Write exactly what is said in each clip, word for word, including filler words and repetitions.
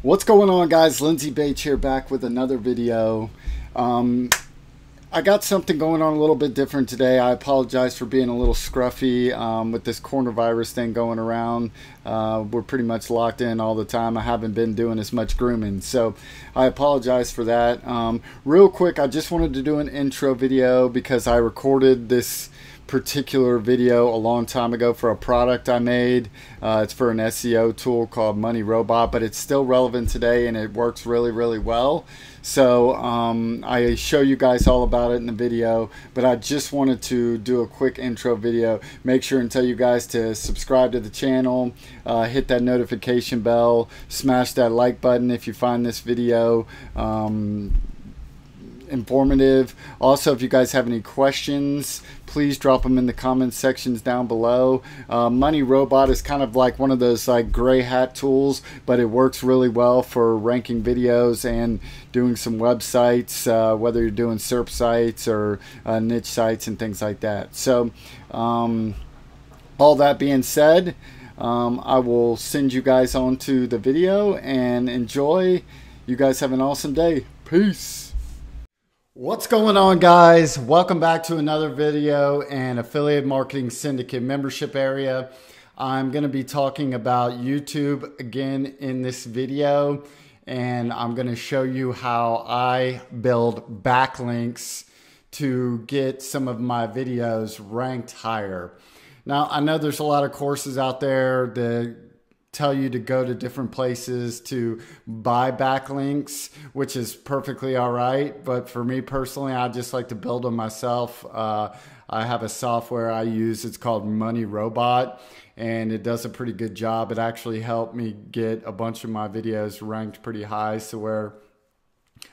What's going on, guys? Lindsey Bache here, back with another video. Um, I got something going on a little bit different today. I apologize for being a little scruffy um, with this coronavirus thing going around. Uh, we're pretty much locked in all the time. I haven't been doing as much grooming, so I apologize for that. Um, real quick, I just wanted to do an intro video because I recorded this particular video a long time ago for a product I made. Uh, it's for an S E O tool called Money Robot, but it's still relevant today and it works really, really well. So um, I show you guys all about it in the video, but I just wanted to do a quick intro video. Make sure and tell you guys to subscribe to the channel, uh, hit that notification bell, smash that like button if you find this video um, informative. Also, if you guys have any questions, please drop them in the comment sections down below. Uh, Money Robot is kind of like one of those like gray hat tools, but it works really well for ranking videos and doing some websites, uh, whether you're doing S E R P sites or uh, niche sites and things like that. So um, all that being said, um, I will send you guys on to the video and enjoy. You guys have an awesome day. Peace. What's going on, guys? Welcome back to another video and Affiliate Marketing Syndicate membership area. I'm going to be talking about YouTube again in this video, and I'm going to show you how I build backlinks to get some of my videos ranked higher. Now, I know there's a lot of courses out there that tell you to go to different places to buy backlinks, which is perfectly all right. But for me personally, I just like to build them myself. Uh, I have a software I use. It's called Money Robot, and it does a pretty good job. It actually helped me get a bunch of my videos ranked pretty high, so where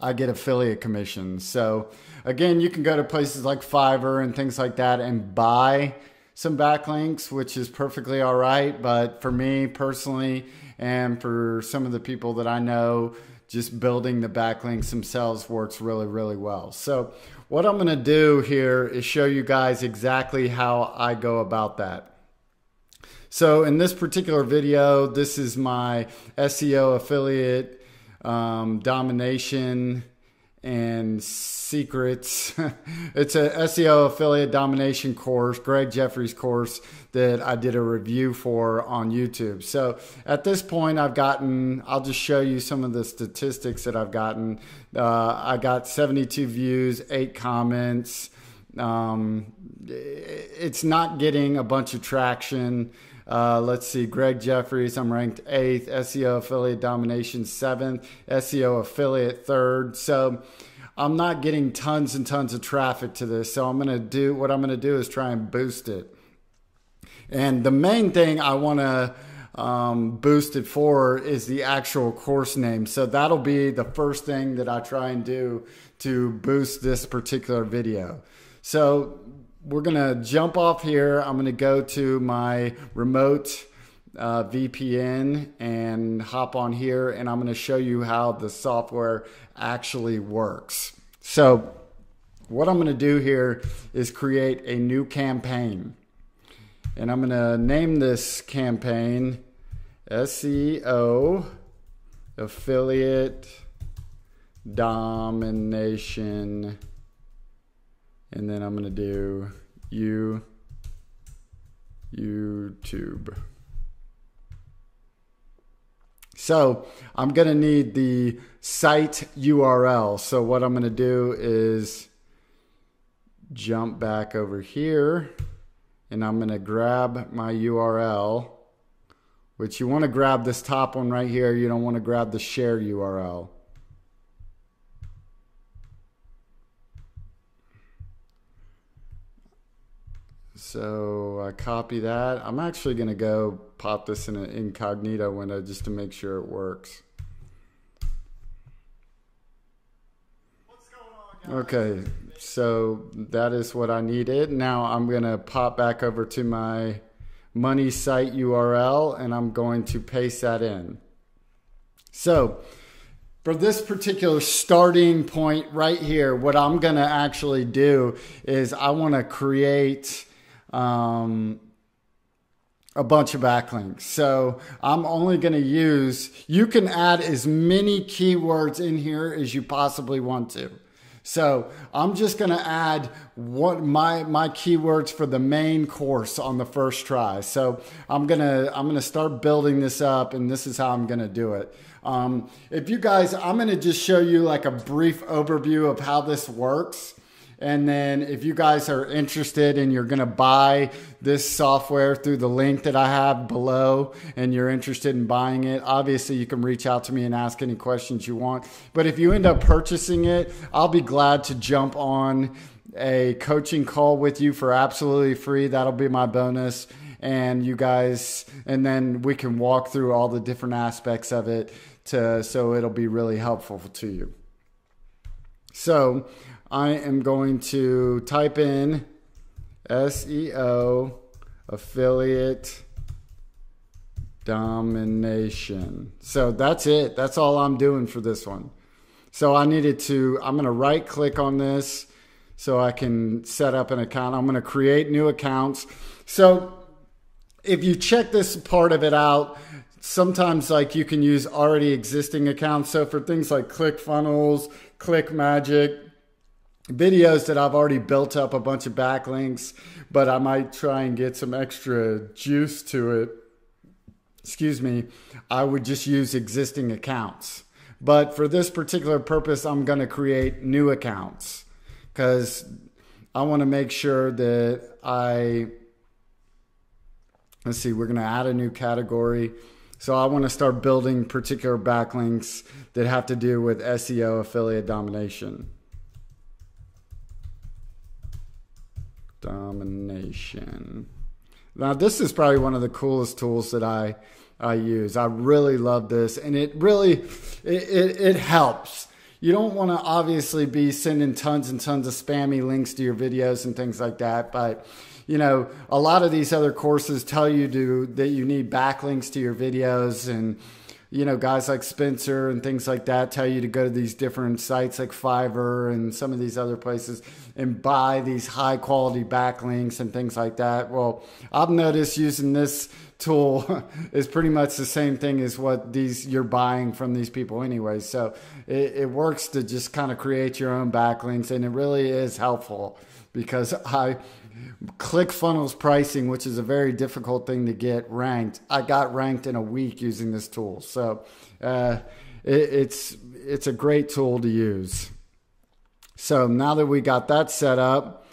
I get affiliate commissions. So again, you can go to places like Fiverr and things like that and buy some backlinks, which is perfectly all right. But for me personally, and for some of the people that I know, just building the backlinks themselves works really, really well. So what I'm gonna do here is show you guys exactly how I go about that. So in this particular video, this is my S E O affiliate um, domination and secrets. It's a S E O affiliate domination course, Greg Jeffries course, that I did a review for on YouTube. So at this point, I've gotten, I'll just show you some of the statistics that I've gotten. Uh, I got seventy-two views, eight comments. Um, it's not getting a bunch of traction. Uh, let's see, Greg Jeffries, I'm ranked eighth, S E O affiliate domination seventh, S E O affiliate third. So I'm not getting tons and tons of traffic to this. So I'm going to do, what I'm going to do is try and boost it. And the main thing I want to um, boost it for is the actual course name. So that'll be the first thing that I try and do to boost this particular video. So we're going to jump off here. I'm going to go to my remote uh, V P N and hop on here, and I'm going to show you how the software actually works. So what I'm going to do here is create a new campaign, and I'm going to name this campaign S E O Affiliate Domination. And then I'm going to do you, YouTube. So I'm going to need the site U R L. So what I'm going to do is jump back over here, and I'm going to grab my U R L, which you want to grab this top one right here. You don't want to grab the share U R L. So I copy that. I'm actually going to go pop this in an incognito window just to make sure it works. What's going on, guys? Okay, so that is what I needed. Now I'm going to pop back over to my money site U R L, and I'm going to paste that in. So for this particular starting point right here, what I'm going to actually do is I want to create Um, a bunch of backlinks. So I'm only going to use, you can add as many keywords in here as you possibly want to. So I'm just going to add what my, my keywords for the main course on the first try. So I'm going to, I'm going to start building this up, and this is how I'm going to do it. Um, if you guys, I'm going to just show you like a brief overview of how this works. And then if you guys are interested and you're going to buy this software through the link that I have below, and you're interested in buying it, obviously you can reach out to me and ask any questions you want. But if you end up purchasing it, I'll be glad to jump on a coaching call with you for absolutely free. That'll be my bonus. And you guys, and then we can walk through all the different aspects of it to, so it'll be really helpful to you. So I am going to type in S E O affiliate domination. So that's it. That's all I'm doing for this one. So I needed to, I'm going to right click on this so I can set up an account. I'm going to create new accounts. So if you check this part of it out, sometimes like you can use already existing accounts. So for things like ClickFunnels, Click Magic, videos that I've already built up a bunch of backlinks, but I might try and get some extra juice to it. Excuse me. I would just use existing accounts. But for this particular purpose, I'm going to create new accounts because I want to make sure that I, let's see, we're going to add a new category. So I want to start building particular backlinks that have to do with S E O affiliate domination. Domination. Now this is probably one of the coolest tools that I I use. I really love this, and it really it, it, it helps. You don't want to obviously be sending tons and tons of spammy links to your videos and things like that, but you know, a lot of these other courses tell you to that you need backlinks to your videos, and you know, guys like Spencer and things like that tell you to go to these different sites like Fiverr and some of these other places and buy these high quality backlinks and things like that. Well, I've noticed using this tool is pretty much the same thing as what these you're buying from these people anyway. So it, it works to just kind of create your own backlinks, and it really is helpful because I ClickFunnels pricing, which is a very difficult thing to get ranked, I got ranked in a week using this tool. So uh, it, it's it's a great tool to use. So now that we got that set up,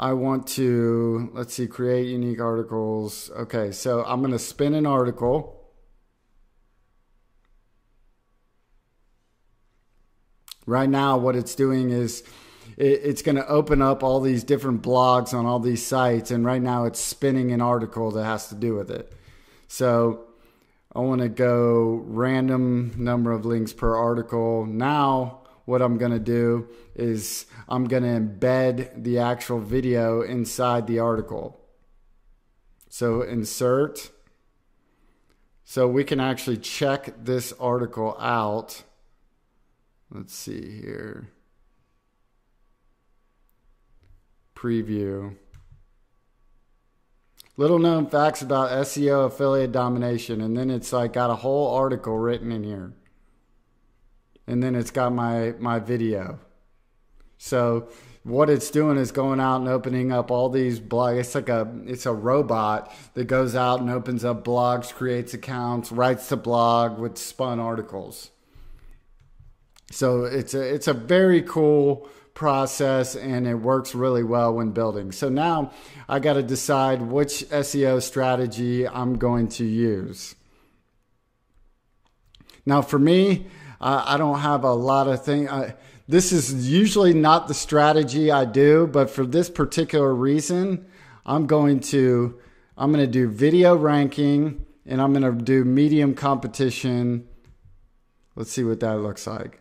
I want to, let's see, create unique articles. Okay, so I'm going to spin an article. Right now what it's doing is it's going to open up all these different blogs on all these sites. And right now it's spinning an article that has to do with it. So I want to go random number of links per article. Now what I'm going to do is I'm going to embed the actual video inside the article. So insert. So we can actually check this article out. Let's see here. Preview. Little known facts about S E O affiliate domination. And then it's like got a whole article written in here. And then it's got my, my video. So what it's doing is going out and opening up all these blogs. It's like a, it's a robot that goes out and opens up blogs, creates accounts, writes the blog with spun articles. So it's a, it's a very cool process, and it works really well when building. So now I got to decide which S E O strategy I'm going to use. Now for me, uh, I don't have a lot of things. This is usually not the strategy I do, but for this particular reason, I'm going to, I'm going to do video ranking, and I'm going to do medium competition. Let's see what that looks like.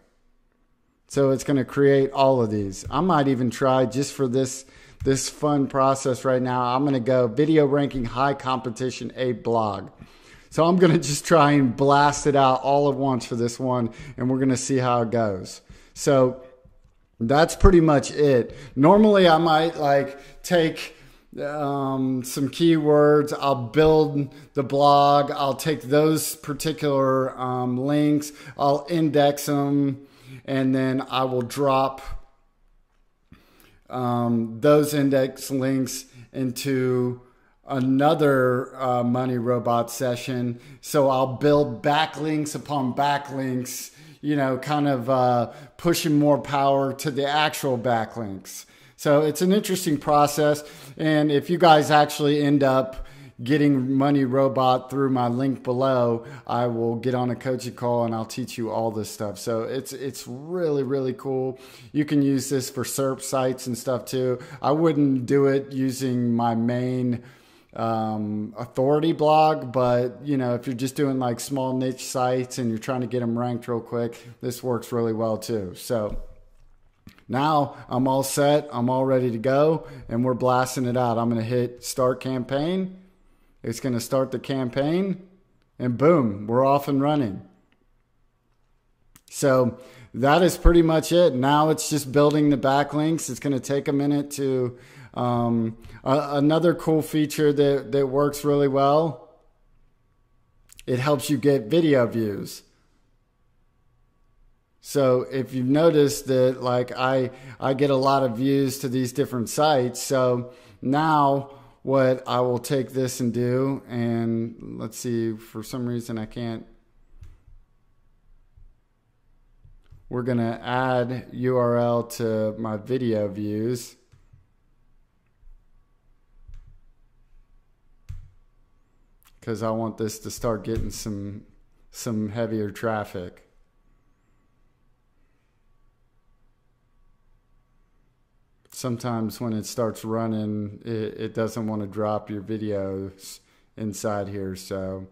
So it's going to create all of these. I might even try, just for this, this fun process right now, I'm going to go video ranking high competition a blog. So I'm going to just try and blast it out all at once for this one, and we're going to see how it goes. So that's pretty much it. Normally I might like take um, some keywords. I'll build the blog. I'll take those particular um, links. I'll index them, and then I will drop um, those index links into another uh, Money Robot session. So I'll build backlinks upon backlinks, you know, kind of uh, pushing more power to the actual backlinks. So it's an interesting process. And if you guys actually end up getting Money Robot through my link below, I will get on a coaching call and I'll teach you all this stuff. So it's it's really, really cool. You can use this for S E R P sites and stuff too. I wouldn't do it using my main um, authority blog, but you know, if you're just doing like small niche sites and you're trying to get them ranked real quick, this works really well too. So now I'm all set, I'm all ready to go, and we're blasting it out. I'm gonna hit start campaign. It's gonna start the campaign, and boom, we're off and running. So that is pretty much it. Now it's just building the backlinks. It's gonna take a minute to, um, a, another cool feature that, that works really well, it helps you get video views. So if you've noticed that, like I, I get a lot of views to these different sites. So now what I will take this and do, and let's see, for some reason I can't. We're gonna add U R L to my video views. Cause I want this to start getting some, some heavier traffic. Sometimes when it starts running, it, it doesn't want to drop your videos inside here. So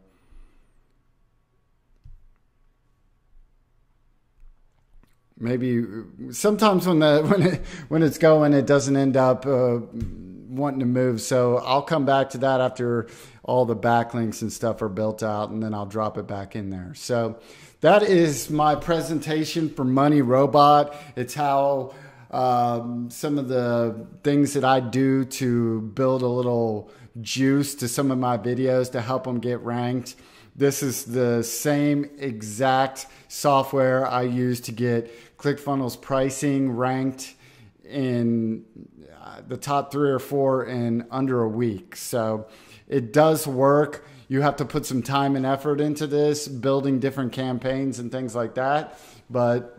maybe sometimes when the when it when it's going, it doesn't end up uh, wanting to move. So I'll come back to that after all the backlinks and stuff are built out, and then I'll drop it back in there. So that is my presentation for Money Robot. It's how. Um, some of the things that I do to build a little juice to some of my videos to help them get ranked. This is the same exact software I use to get ClickFunnels pricing ranked in the top three or four in under a week. So it does work. You have to put some time and effort into this, building different campaigns and things like that. But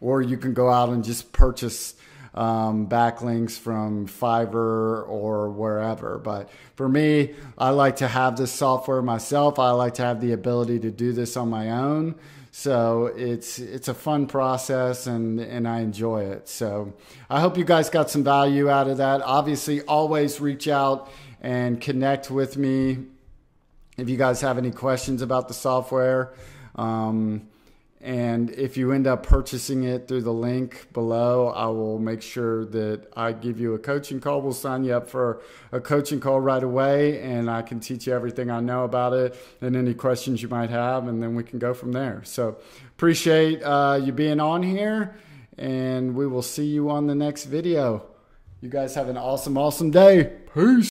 or you can go out and just purchase um, backlinks from Fiverr or wherever. But for me, I like to have this software myself. I like to have the ability to do this on my own. So it's it's a fun process, and, and I enjoy it. So I hope you guys got some value out of that. Obviously, always reach out and connect with me if you guys have any questions about the software. Um, And if you end up purchasing it through the link below, I will make sure that I give you a coaching call. We'll sign you up for a coaching call right away, and I can teach you everything I know about it and any questions you might have, and then we can go from there. So appreciate uh, you being on here, and we will see you on the next video. You guys have an awesome, awesome day. Peace.